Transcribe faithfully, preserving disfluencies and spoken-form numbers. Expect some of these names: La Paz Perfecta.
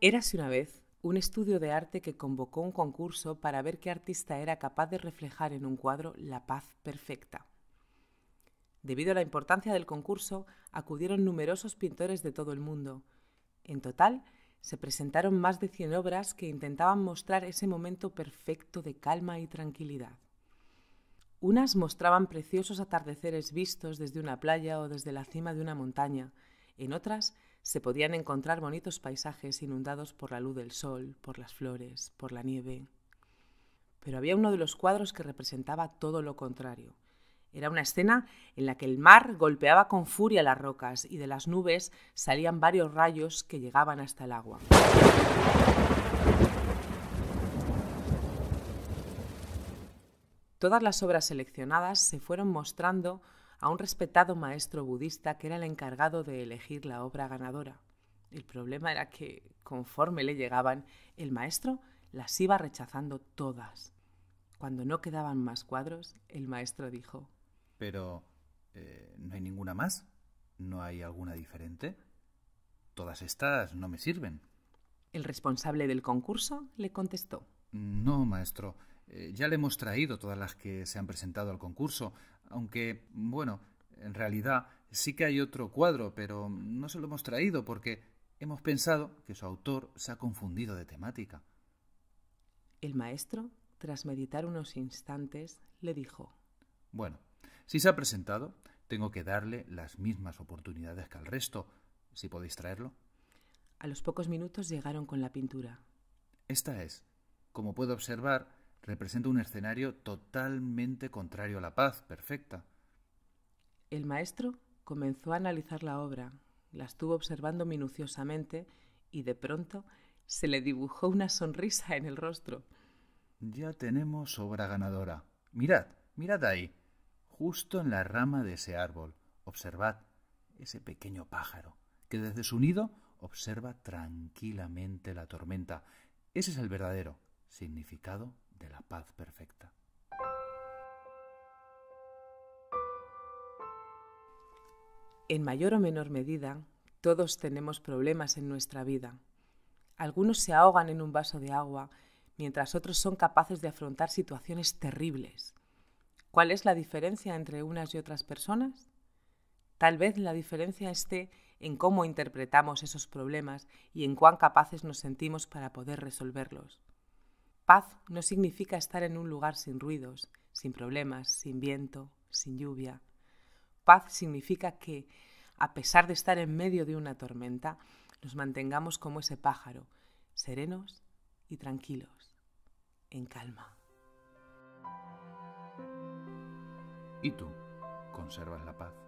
Érase una vez un estudio de arte que convocó un concurso para ver qué artista era capaz de reflejar en un cuadro la paz perfecta. Debido a la importancia del concurso, acudieron numerosos pintores de todo el mundo. En total, se presentaron más de cien obras que intentaban mostrar ese momento perfecto de calma y tranquilidad. Unas mostraban preciosos atardeceres vistos desde una playa o desde la cima de una montaña, en otras se podían encontrar bonitos paisajes inundados por la luz del sol, por las flores, por la nieve. Pero había uno de los cuadros que representaba todo lo contrario. Era una escena en la que el mar golpeaba con furia las rocas y de las nubes salían varios rayos que llegaban hasta el agua. Todas las obras seleccionadas se fueron mostrando a un respetado maestro budista que era el encargado de elegir la obra ganadora. El problema era que, conforme le llegaban, el maestro las iba rechazando todas. Cuando no quedaban más cuadros, el maestro dijo: «Pero, eh, ¿no hay ninguna más? ¿No hay alguna diferente? Todas estas no me sirven». El responsable del concurso le contestó: «No, maestro. Eh, ya le hemos traído todas las que se han presentado al concurso, aunque, bueno, en realidad sí que hay otro cuadro, pero no se lo hemos traído porque hemos pensado que su autor se ha confundido de temática». El maestro, tras meditar unos instantes, le dijo: «Bueno, si se ha presentado, tengo que darle las mismas oportunidades que al resto. ¿Si podéis traerlo?». A los pocos minutos llegaron con la pintura. Esta es, como puedo observar, representa un escenario totalmente contrario a la paz perfecta. El maestro comenzó a analizar la obra, la estuvo observando minuciosamente y de pronto se le dibujó una sonrisa en el rostro. «Ya tenemos obra ganadora. Mirad, mirad ahí, justo en la rama de ese árbol. Observad ese pequeño pájaro que desde su nido observa tranquilamente la tormenta. Ese es el verdadero significado de la paz perfecta». En mayor o menor medida, todos tenemos problemas en nuestra vida. Algunos se ahogan en un vaso de agua, mientras otros son capaces de afrontar situaciones terribles. ¿Cuál es la diferencia entre unas y otras personas? Tal vez la diferencia esté en cómo interpretamos esos problemas y en cuán capaces nos sentimos para poder resolverlos. Paz no significa estar en un lugar sin ruidos, sin problemas, sin viento, sin lluvia. Paz significa que, a pesar de estar en medio de una tormenta, nos mantengamos como ese pájaro, serenos y tranquilos, en calma. ¿Y tú conservas la paz?